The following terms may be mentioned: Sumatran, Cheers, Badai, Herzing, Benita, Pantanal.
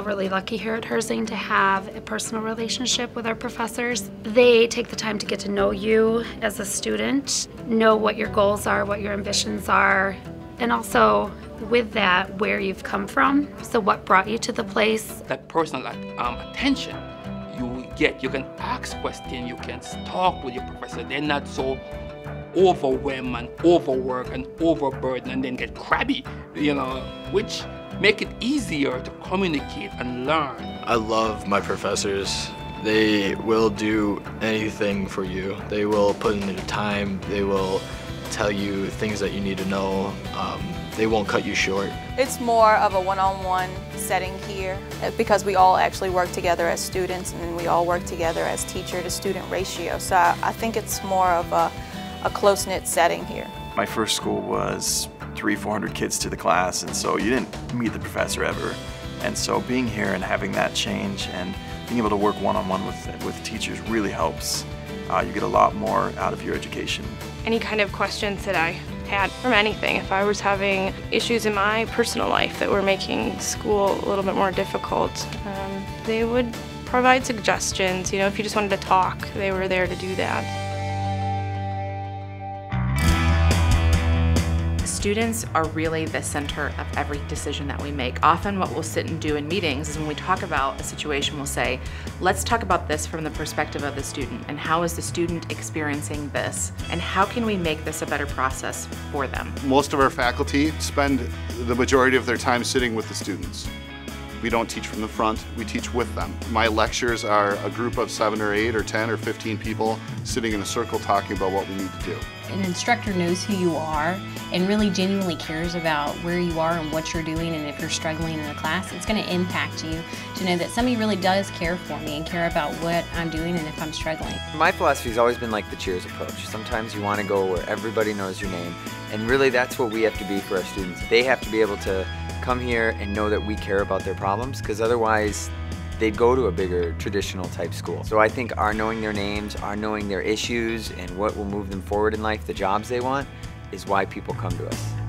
all really lucky here at Herzing to have a personal relationship with our professors. They take the time to get to know you as a student, know what your goals are, what your ambitions are, and also with that, where you've come from, so what brought you to the place. That personal attention you get, you can ask questions, you can talk with your professor. They're not so overwhelmed and overworked and overburdened and then get crabby, you know, which make it easier to communicate and learn. I love my professors. They will do anything for you. They will put in their time. They will tell you things that you need to know. They won't cut you short. It's more of a one-on-one setting here because we all actually work together as students and we all work together as teacher-to-student ratio. So I think it's more of a close-knit setting here. My first school was 300-400 kids to the class, and so you didn't meet the professor ever. And so being here and having that change and being able to work one-on-one with teachers really helps. You get a lot more out of your education. Any kind of questions that I had from anything. If I was having issues in my personal life that were making school a little bit more difficult, they would provide suggestions. You know, if you just wanted to talk, they were there to do that. Students are really the center of every decision that we make. Often what we'll sit and do in meetings is when we talk about a situation, we'll say, let's talk about this from the perspective of the student, and how is the student experiencing this, and how can we make this a better process for them? Most of our faculty spend the majority of their time sitting with the students. We don't teach from the front, we teach with them. My lectures are a group of 7 or 8 or 10 or 15 people sitting in a circle talking about what we need to do. An instructor knows who you are and really genuinely cares about where you are and what you're doing, and if you're struggling in a class, it's going to impact you to know that somebody really does care for me and care about what I'm doing and if I'm struggling. My philosophy has always been like the Cheers approach. Sometimes you want to go where everybody knows your name, and really that's what we have to be for our students. They have to be able to come here and know that we care about their problems, because otherwise they'd go to a bigger traditional type school. So I think our knowing their names, our knowing their issues and what will move them forward in life, the jobs they want, is why people come to us.